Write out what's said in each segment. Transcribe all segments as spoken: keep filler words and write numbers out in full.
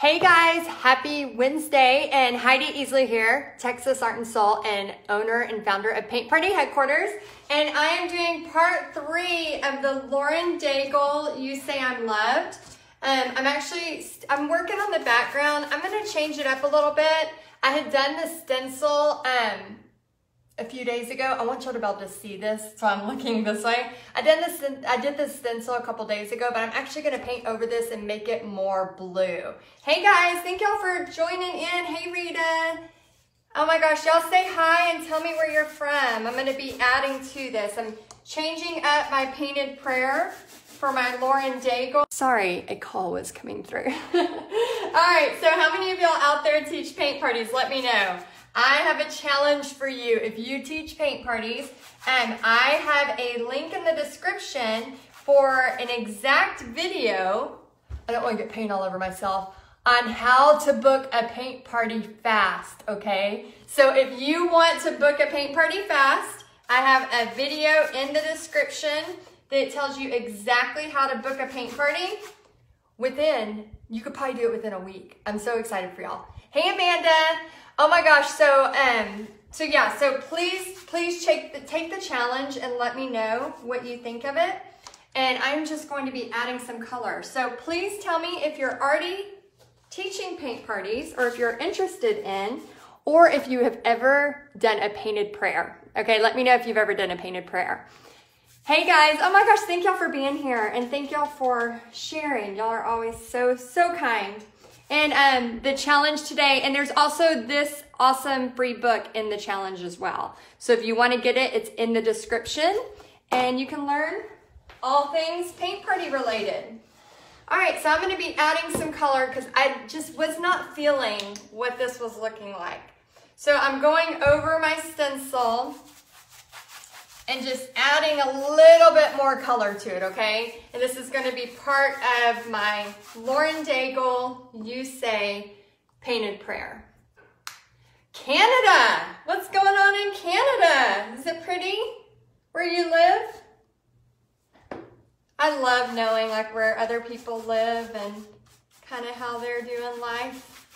Hey guys, happy Wednesday, and Heidi Easley here, Texas Art and Soul and owner and founder of Paint Party Headquarters. And I am doing part three of the Lauren Daigle, You Say I'm Loved. Um, I'm actually, I'm working on the background. I'm gonna change it up a little bit. I had done the stencil um, a few days ago. I want y'all to be able to see this, so I'm looking this way. I did this, I did this stencil a couple days ago, but I'm actually gonna paint over this and make it more blue. Hey guys, thank y'all for joining in. Hey Rita. Oh my gosh, y'all say hi and tell me where you're from. I'm gonna be adding to this. I'm changing up my Painted Prayer for my Lauren Daigle. Sorry, a call was coming through. All right, so how many of y'all out there teach paint parties? Let me know. I have a challenge for you if you teach paint parties. Um, I have a link in the description for an exact video. I don't want to get paint all over myself. On how to book a paint party fast, okay? So if you want to book a paint party fast, I have a video in the description that tells you exactly how to book a paint party within, you could probably do it within a week. I'm so excited for y'all. Hey, Amanda. Oh my gosh, so um, so yeah, so please, please take the, take the challenge and let me know what you think of it. And I'm just going to be adding some color. So please tell me if you're already teaching paint parties or if you're interested in, or if you have ever done a painted prayer. Okay, let me know if you've ever done a painted prayer. Hey guys, oh my gosh, thank y'all for being here and thank y'all for sharing. Y'all are always so, so kind. And um, the challenge today, and there's also this awesome free book in the challenge as well. So if you want to get it, it's in the description and you can learn all things paint party related. All right, so I'm gonna be adding some color because I just was not feeling what this was looking like. So I'm going over my stencil and just adding a little bit more color to it, okay? And this is gonna be part of my Lauren Daigle, You Say, Painted Prayer. Canada, what's going on in Canada? Is it pretty where you live? I love knowing like where other people live and kind of how they're doing life.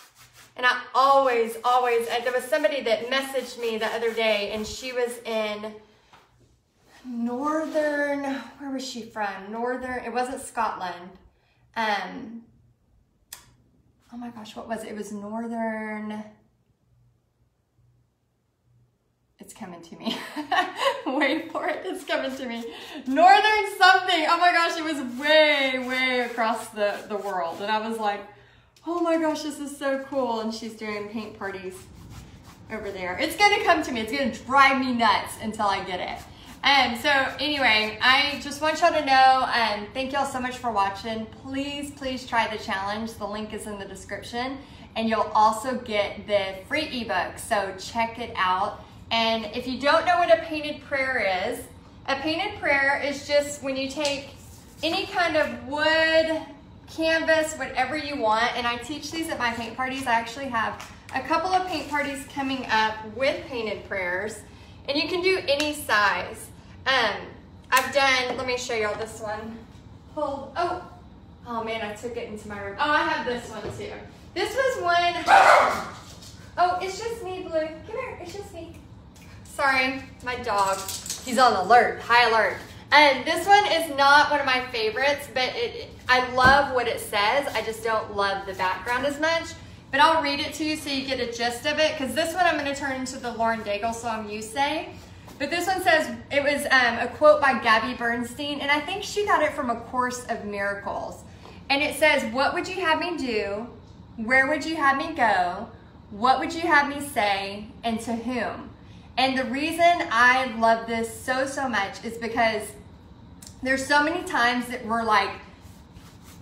And I always, always, there was somebody that messaged me the other day and she was in Northern, where was she from? Northern, it wasn't Scotland. Um, oh my gosh, what was it? It was Northern, it's coming to me. Wait for it, it's coming to me. Northern something, oh my gosh, it was way, way across the, the world. And I was like, oh my gosh, this is so cool. And she's doing paint parties over there. It's gonna come to me, it's gonna drive me nuts until I get it. Um, so anyway, I just want y'all to know, um, thank y'all so much for watching. Please, please try the challenge. The link is in the description and you'll also get the free ebook. So check it out. And if you don't know what a painted prayer is, a painted prayer is just when you take any kind of wood, canvas, whatever you want. And I teach these at my paint parties. I actually have a couple of paint parties coming up with painted prayers and you can do any size. Um, I've done, let me show y'all this one. Hold, oh, oh man, I took it into my room. Oh, I have this one too. This was one, oh, it's just me, Blue. Come here, it's just me. Sorry, my dog, he's on alert, high alert. And this one is not one of my favorites, but it, I love what it says. I just don't love the background as much. But I'll read it to you so you get a gist of it, because this one I'm gonna turn into the Lauren Daigle song You Say. But this one says, it was um, a quote by Gabby Bernstein, and I think she got it from A Course of Miracles. And it says, what would you have me do? Where would you have me go? What would you have me say? And to whom? And the reason I love this so, so much is because there's so many times that we're like,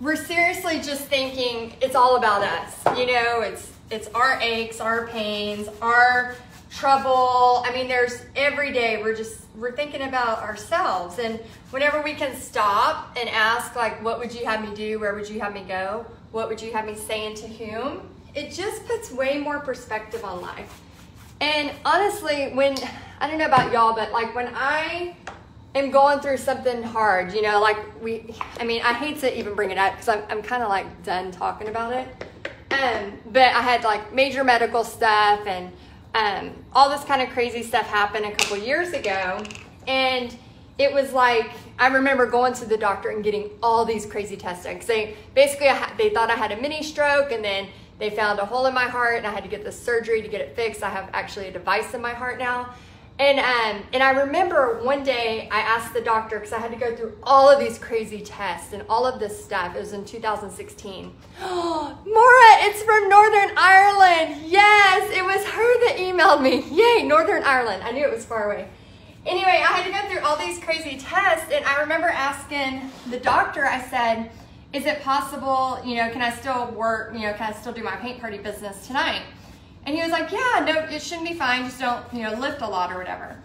we're seriously just thinking it's all about us. You know, it's it's our aches, our pains, our trouble. I mean, there's every day we're just, we're thinking about ourselves. And whenever we can stop and ask like, what would you have me do? Where would you have me go? What would you have me say and to whom? It just puts way more perspective on life. And honestly, when, I don't know about y'all, but like when I, I'm going through something hard, you know, like we, I mean, I hate to even bring it up because I'm, I'm kind of like done talking about it, Um, but I had like major medical stuff and um, all this kind of crazy stuff happened a couple years ago. And it was like, I remember going to the doctor and getting all these crazy tests done. Cause they, basically, I ha they thought I had a mini stroke, and then they found a hole in my heart, and I had to get this surgery to get it fixed. I have actually a device in my heart now. And, um, and I remember one day I asked the doctor, because I had to go through all of these crazy tests and all of this stuff. It was in two thousand sixteen. Oh, Maura, it's from Northern Ireland. Yes, it was her that emailed me. Yay, Northern Ireland. I knew it was far away. Anyway, I had to go through all these crazy tests, and I remember asking the doctor, I said, is it possible, you know, can I still work, you know, can I still do my paint party business tonight? And he was like, yeah, no, it shouldn't be fine. Just don't, you know, lift a lot or whatever.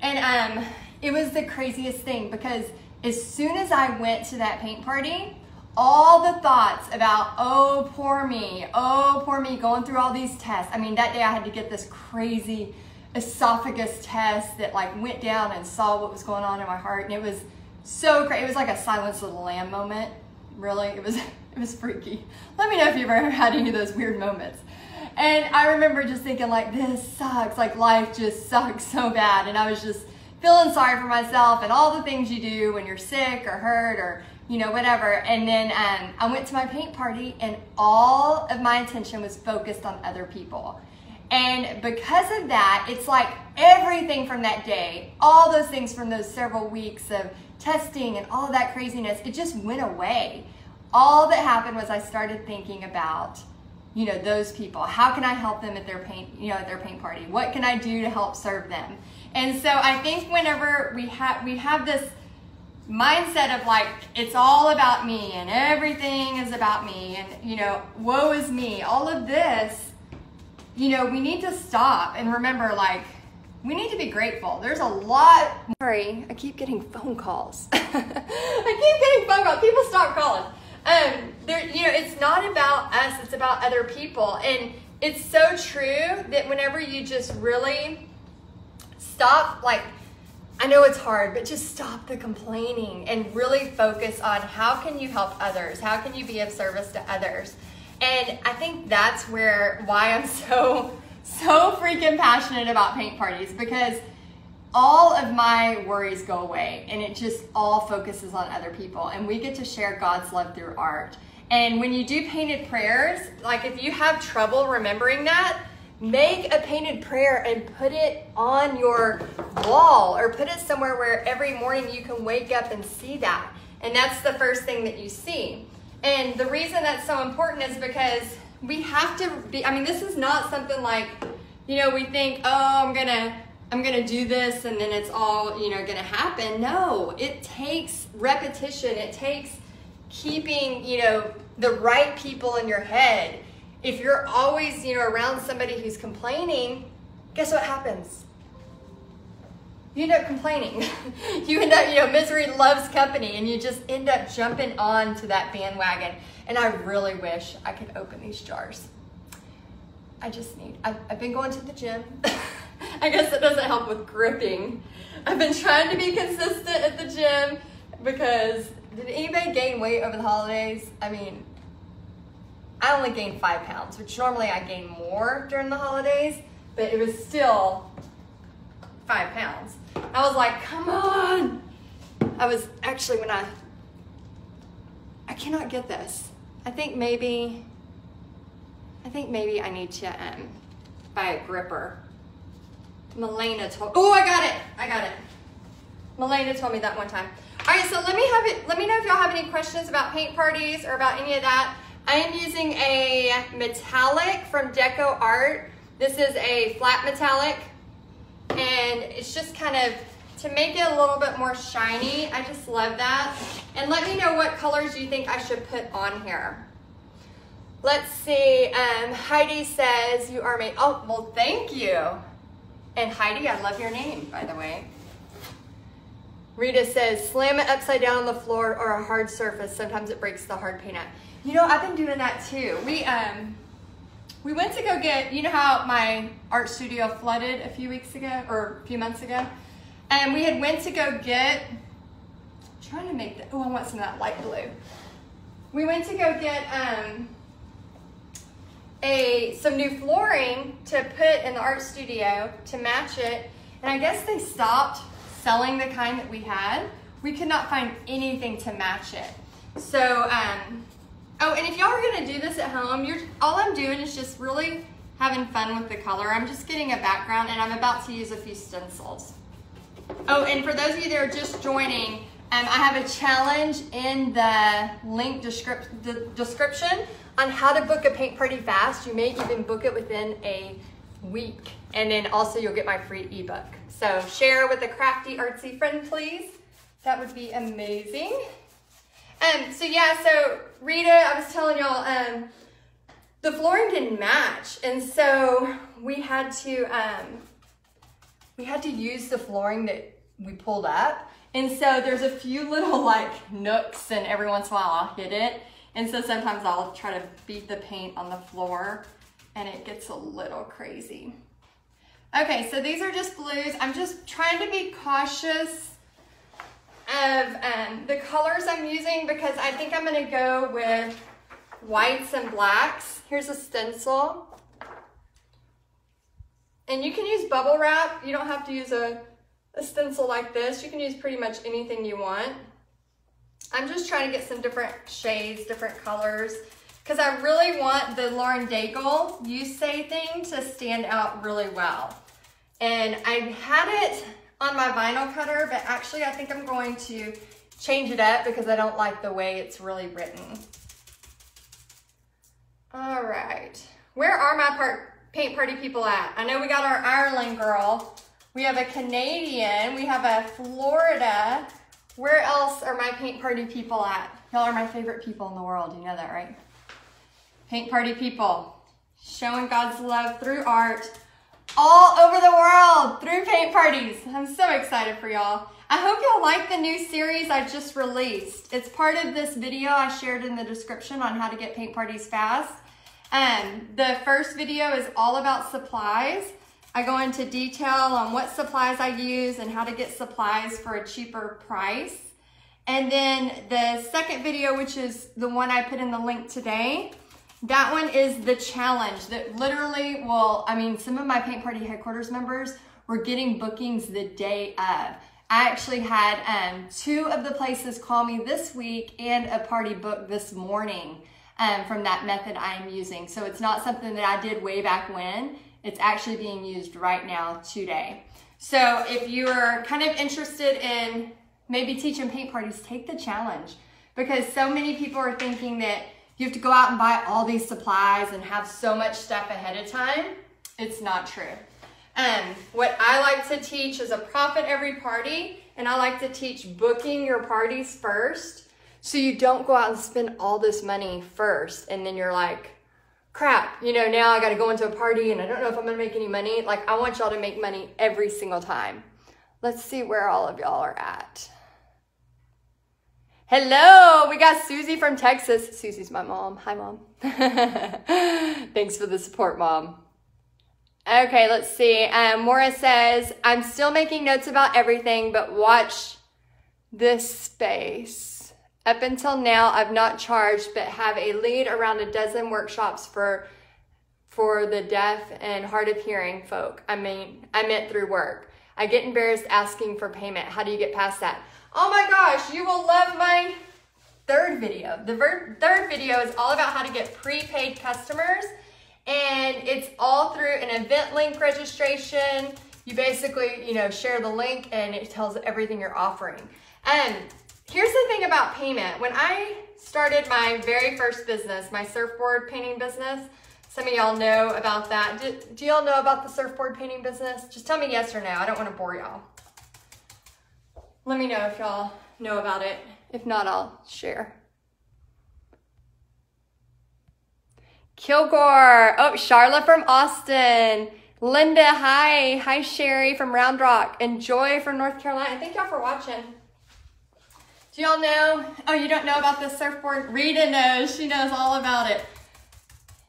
And um, it was the craziest thing, because as soon as I went to that paint party, all the thoughts about, oh, poor me, oh, poor me, going through all these tests. I mean, that day I had to get this crazy esophagus test that like went down and saw what was going on in my heart. And it was so crazy. It was like a Silence of the Lamb moment. Really, it was, it was freaky. Let me know if you've ever had any of those weird moments. And I remember just thinking like, this sucks, like life just sucks so bad. And I was just feeling sorry for myself and all the things you do when you're sick or hurt or, you know, whatever. And then um, I went to my paint party, and all of my attention was focused on other people. And because of that, it's like everything from that day, all those things from those several weeks of testing and all of that craziness, it just went away. All that happened was I started thinking about, you know, those people. How can I help them at their paint, you know, at their paint party? What can I do to help serve them? And so I think whenever we have we have this mindset of like, it's all about me and everything is about me and, you know, woe is me, all of this, you know, we need to stop and remember, like, we need to be grateful. There's a lot. Sorry, I keep getting phone calls. I keep getting phone calls. People stop calling. Um, there, you know, it's not about us, it's about other people. And it's so true that whenever you just really stop, like, I know it's hard, but just stop the complaining and really focus on how can you help others? How can you be of service to others? And I think that's where, why I'm so, so freaking passionate about paint parties, because all of my worries go away and it just all focuses on other people, and we get to share God's love through art. And when you do painted prayers, like if you have trouble remembering that, make a painted prayer and put it on your wall or put it somewhere where every morning you can wake up and see that. And that's the first thing that you see. And the reason that's so important is because we have to be, I mean, this is not something like, you know, we think, oh, I'm gonna, I'm gonna do this and then it's all, you know, gonna happen. No, it takes repetition. It takes keeping, you know, the right people in your head. If you're always, you know, around somebody who's complaining, guess what happens? You end up complaining. You end up, you know, misery loves company, and you just end up jumping on to that bandwagon. And I really wish I could open these jars. I just need, I've, I've been going to the gym. I guess it doesn't help with gripping. I've been trying to be consistent at the gym because did anybody gain weight over the holidays? I mean, I only gained five pounds, which normally I gain more during the holidays, but it was still five pounds. I was like, come on. I was actually, when I, I cannot get this. I think maybe, I think maybe I need to um, buy a gripper. Milena told, oh, I got it, I got it. Milena told me that one time. All right, so let me have it, let me know if y'all have any questions about paint parties or about any of that. I am using a metallic from Deco Art. This is a flat metallic, and it's just kind of to make it a little bit more shiny. I just love that. And let me know what colors you think I should put on here. Let's see, um, Heidi says, you are made, oh, well, thank you. And Heidi, I love your name, by the way. Rita says, slam it upside down on the floor or a hard surface. Sometimes it breaks the hard paint up. You know, I've been doing that too. We um, we went to go get, you know how my art studio flooded a few weeks ago or a few months ago? And we had went to go get, I'm trying to make that, oh, I want some of that light blue. We went to go get um, a some new flooring to put in the art studio to match it. And I guess they stopped selling the kind that we had. We could not find anything to match it. So, um, oh, and if y'all are gonna do this at home, you're all I'm doing is just really having fun with the color. I'm just getting a background, and I'm about to use a few stencils. Oh, and for those of you that are just joining, um, I have a challenge in the link descript the description on how to book a paint party fast. You may even book it within a week. And then also you'll get my free ebook. So share with a crafty, artsy friend, please. That would be amazing. Um, so yeah, so Rita, I was telling y'all, um, the flooring didn't match. And so we had to, um, we had to use the flooring that we pulled up. And so there's a few little like nooks, and every once in a while I'll hit it. And so sometimes I'll try to beat the paint on the floor, and it gets a little crazy. Okay, so these are just blues. I'm just trying to be cautious of um, the colors I'm using, because I think I'm gonna go with whites and blacks. Here's a stencil. And you can use bubble wrap. You don't have to use a, a stencil like this. You can use pretty much anything you want. I'm just trying to get some different shades, different colors, because I really want the Lauren Daigle You Say thing to stand out really well. And I had it on my vinyl cutter, but actually I think I'm going to change it up because I don't like the way it's really written. All right, where are my part, paint party people at? I know we got our Ireland girl. We have a Canadian, we have a Florida. Where else are my paint party people at? Y'all are my favorite people in the world, you know that, right? Paint party people, showing God's love through art all over the world through paint parties. I'm so excited for y'all. I hope y'all like the new series I just released. It's part of this video I shared in the description on how to get paint parties fast. Um, the first video is all about supplies. I go into detail on what supplies I use and how to get supplies for a cheaper price. And then the second video, which is the one I put in the link today, that one is the challenge that literally will, I mean, some of my Paint Party Headquarters members were getting bookings the day of. I actually had um, two of the places call me this week and a party booked this morning um, from that method I'm using. So it's not something that I did way back when. It's actually being used right now today. So if you're kind of interested in maybe teaching paint parties, take the challenge, because so many people are thinking that you have to go out and buy all these supplies and have so much stuff ahead of time. It's not true. Um, what I like to teach is a profit every party, and I like to teach booking your parties first, so you don't go out and spend all this money first and then you're like, crap, you know, now I gotta go into a party and I don't know if I'm gonna make any money. Like, I want y'all to make money every single time. Let's see where all of y'all are at. Hello, we got Susie from Texas. Susie's my mom. Hi, Mom. Thanks for the support, Mom. Okay, let's see. Um, Maura says, I'm still making notes about everything, but watch this space. Up until now, I've not charged, but have a lead around a dozen workshops for for the deaf and hard of hearing folk. I mean, I meant through work. I get embarrassed asking for payment. How do you get past that? Oh my gosh, you will love my third video. The ver third video is all about how to get prepaid customers, and it's all through an event link registration. You basically, you know, share the link, and it tells everything you're offering. And here's the thing about payment. When I started my very first business, my surfboard painting business, some of y'all know about that. Do, do y'all know about the surfboard painting business? Just tell me yes or no. I don't want to bore y'all. Let me know if y'all know about it. If not, I'll share. Kilgore. Oh, Charlotte from Austin. Linda, hi. Hi, Sherry from Round Rock. And Joy from North Carolina. Thank y'all for watching. Do y'all know? Oh, you don't know about the surfboard? Rita knows. She knows all about it.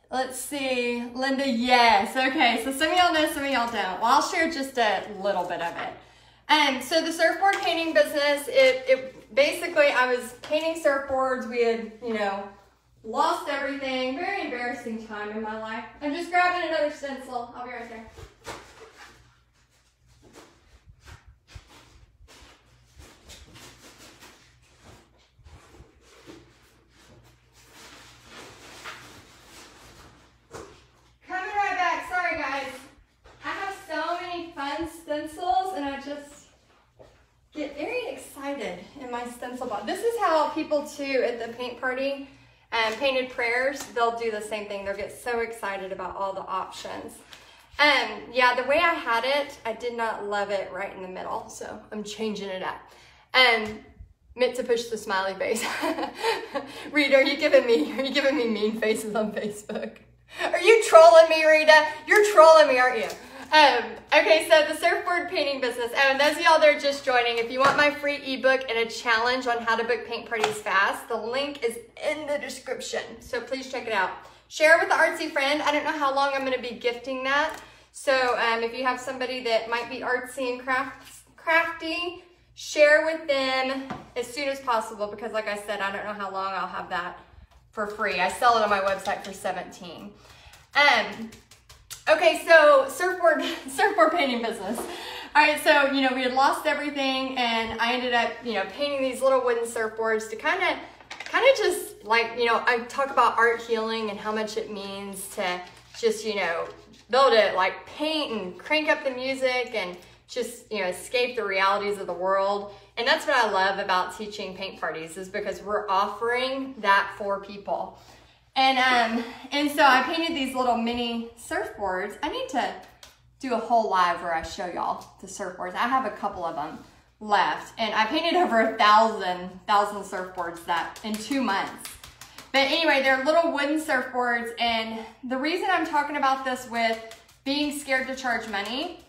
Let's see. Linda, yes. Okay, so some of y'all know, some of y'all don't. Well, I'll share just a little bit of it. Um, so the surfboard painting business, it, it basically, I was painting surfboards. We had, you know, lost everything. Very embarrassing. embarrassing time in my life. I'm just grabbing another stencil. I'll be right there. Coming right back. Sorry, guys. I have so many fun stencils, and I just get very excited in my stencil box. This is how people, too, at the paint party, Um, Painted Prayers, they'll do the same thing. They'll get so excited about all the options. Um, yeah, the way I had it, I did not love it right in the middle, so I'm changing it up. Um, meant to push the smiley face. Rita, are you giving me, are you giving me mean faces on Facebook? Are you trolling me, Rita? You're trolling me, aren't you? Um, okay, so the surfboard painting business. Oh, and those of y'all that are just joining, if you want my free ebook and a challenge on how to book paint parties fast, the link is in the description. So please check it out. Share with an artsy friend. I don't know how long I'm going to be gifting that. So um, if you have somebody that might be artsy and craft, crafty, share with them as soon as possible because, like I said, I don't know how long I'll have that for free. I sell it on my website for seventeen dollars. Um, Okay, so surfboard surfboard painting business. All right, so, you know, we had lost everything, and I ended up, you know, painting these little wooden surfboards to kind of, kind of just like, you know, I talk about art healing and how much it means to just, you know, build it, like paint and crank up the music and just, you know, escape the realities of the world. And that's what I love about teaching paint parties is because we're offering that for people. And um, and so I painted these little mini surfboards. I need to do a whole live where I show y'all the surfboards. I have a couple of them left. And I painted over a thousand, thousand surfboards that in two months. But anyway, they're little wooden surfboards. And the reason I'm talking about this with being scared to charge money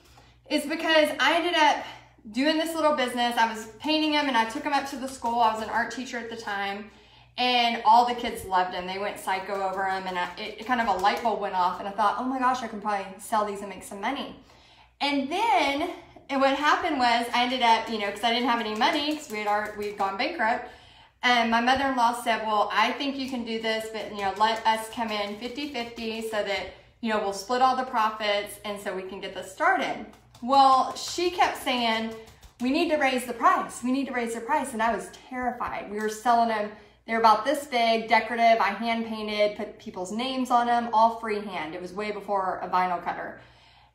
is because I ended up doing this little business. I was painting them and I took them up to the school. I was an art teacher at the time. And all the kids loved them. They went psycho over them, and I, it kind of a light bulb went off, and I thought, oh my gosh, I can probably sell these and make some money. And then, and what happened was I ended up, you know, because I didn't have any money because we had our, we'd gone bankrupt, and my mother-in-law said, well, I think you can do this, but, you know, let us come in fifty fifty so that, you know, we'll split all the profits and so we can get this started. Well, she kept saying, we need to raise the price. We need to raise the price, and I was terrified. We were selling them. They're about this big, decorative. I hand painted, put people's names on them, all freehand. It was way before a vinyl cutter.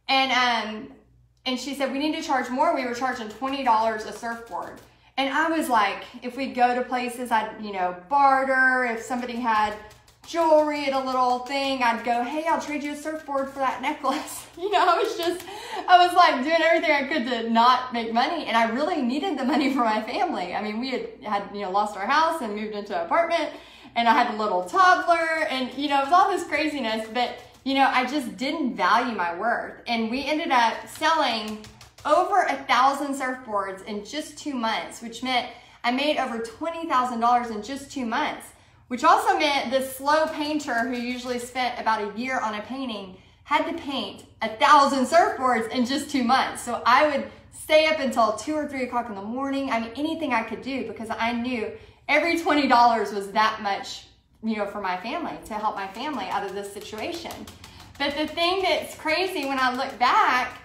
And um, and she said, we need to charge more. We were charging twenty dollars a surfboard. And I was like, if we go to places, I'd, you know, barter. If somebody had jewelry at a little thing, I'd go, hey, I'll trade you a surfboard for that necklace. You know, I was just, I was like doing everything I could to not make money, and I really needed the money for my family. I mean, we had, had you know, lost our house and moved into an apartment, and I had a little toddler, and, you know, it was all this craziness, but, you know, I just didn't value my worth, and we ended up selling over a thousand surfboards in just two months, which meant I made over twenty thousand dollars in just two months. Which also meant this slow painter who usually spent about a year on a painting had to paint a thousand surfboards in just two months. So I would stay up until two or three o'clock in the morning. I mean, anything I could do because I knew every twenty dollars was that much, you know, for my family, to help my family out of this situation. But the thing that's crazy when I look back,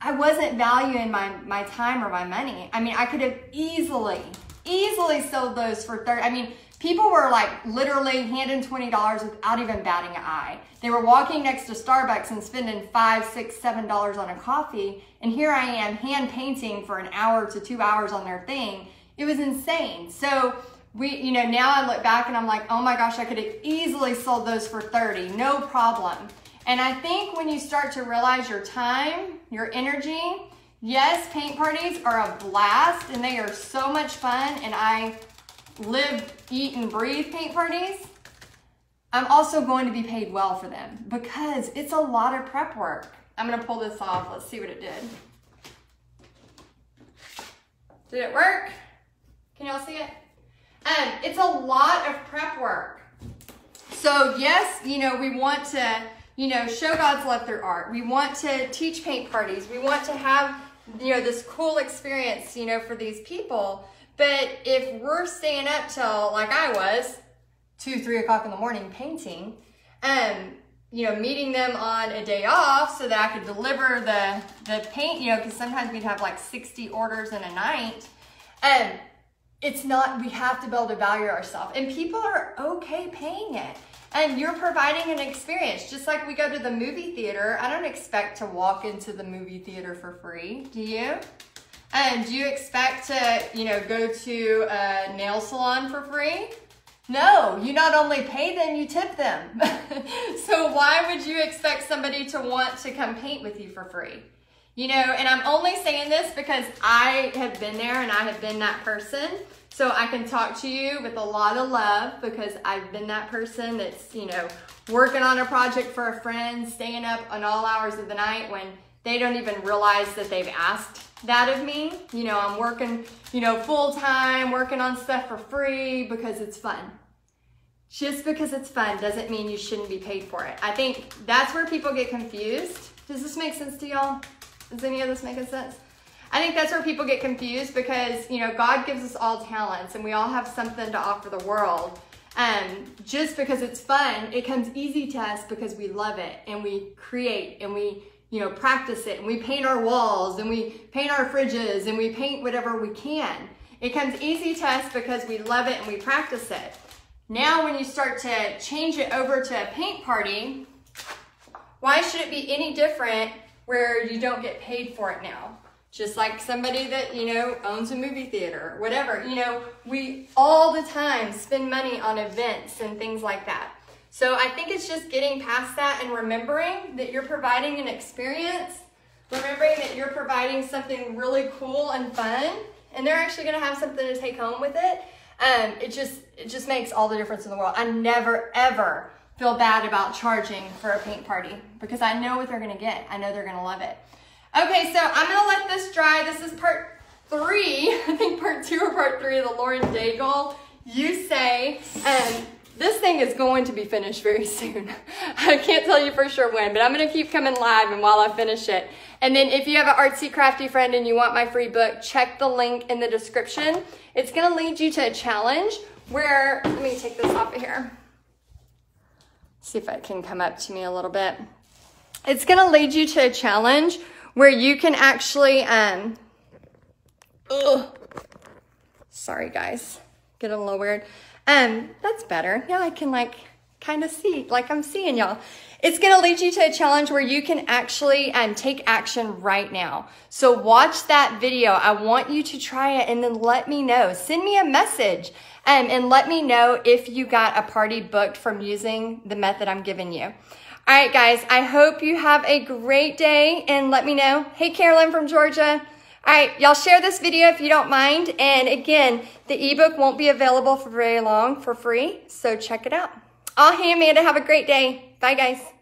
I wasn't valuing my, my time or my money. I mean, I could have easily, easily sold those for thirty. I mean, people were like literally handing twenty dollars without even batting an eye. They were walking next to Starbucks and spending five, six, seven dollars on a coffee. And here I am hand painting for an hour to two hours on their thing. It was insane. So we, you know, now I look back and I'm like, oh my gosh, I could have easily sold those for thirty, no problem. And I think when you start to realize your time, your energy, yes, paint parties are a blast and they are so much fun, and I live, eat, and breathe paint parties. I'm also going to be paid well for them because it's a lot of prep work. I'm gonna pull this off. Let's see what it did. Did it work? Can y'all see it? Um, it's a lot of prep work. So yes, you know, we want to, you know, show God's love through art. We want to teach paint parties. We want to have, you know, this cool experience, you know, for these people. But if we're staying up till, like I was, two, three o'clock in the morning painting, um, you know, meeting them on a day off so that I could deliver the, the paint, you know, because sometimes we'd have like sixty orders in a night. Um, it's not, we have to be able to value ourselves, and people are okay paying it. And you're providing an experience. Just like we go to the movie theater, I don't expect to walk into the movie theater for free, do you? And um, do you expect to, you know, go to a nail salon for free? No, you not only pay them, you tip them. So why would you expect somebody to want to come paint with you for free? You know, and I'm only saying this because I have been there and I have been that person. So I can talk to you with a lot of love because I've been that person that's, you know, working on a project for a friend, staying up on all hours of the night when they don't even realize that they've asked that of me. You know, I'm working, you know, full time, working on stuff for free because it's fun. Just because it's fun doesn't mean you shouldn't be paid for it. I think that's where people get confused. Does this make sense to y'all? Does any of this make sense? I think that's where people get confused because, you know, God gives us all talents and we all have something to offer the world. Um, just because it's fun, it comes easy to us because we love it and we create and we, you know, practice it, and we paint our walls and we paint our fridges and we paint whatever we can. It comes easy to us because we love it and we practice it. Now when you start to change it over to a paint party, why should it be any different where you don't get paid for it now? Just like somebody that, you know, owns a movie theater, whatever, you know, we all the time spend money on events and things like that. So I think it's just getting past that and remembering that you're providing an experience, remembering that you're providing something really cool and fun, and they're actually gonna have something to take home with it. Um, it just, it just makes all the difference in the world. I never, ever feel bad about charging for a paint party because I know what they're gonna get. I know they're gonna love it. Okay, so I'm gonna let this dry. This is part three, I think part two or part three of the Lauren Daigle, You Say. Um, This thing is going to be finished very soon. I can't tell you for sure when, but I'm gonna keep coming live and while I finish it. And then if you have an artsy crafty friend and you want my free book, check the link in the description. It's gonna lead you to a challenge where, let me take this off of here. See if it can come up to me a little bit. It's gonna lead you to a challenge where you can actually, um, ugh, sorry guys, getting a little weird. Um, that's better. Now I can like kind of see, like I'm seeing y'all. It's going to lead you to a challenge where you can actually um, take action right now. So watch that video. I want you to try it and then let me know. Send me a message um, and let me know if you got a party booked from using the method I'm giving you. All right, guys, I hope you have a great day and let me know. Hey, Carolyn from Georgia. All right, y'all share this video if you don't mind. And again, the ebook won't be available for very long for free, so check it out. I'll hand me it. Have a great day. Bye, guys.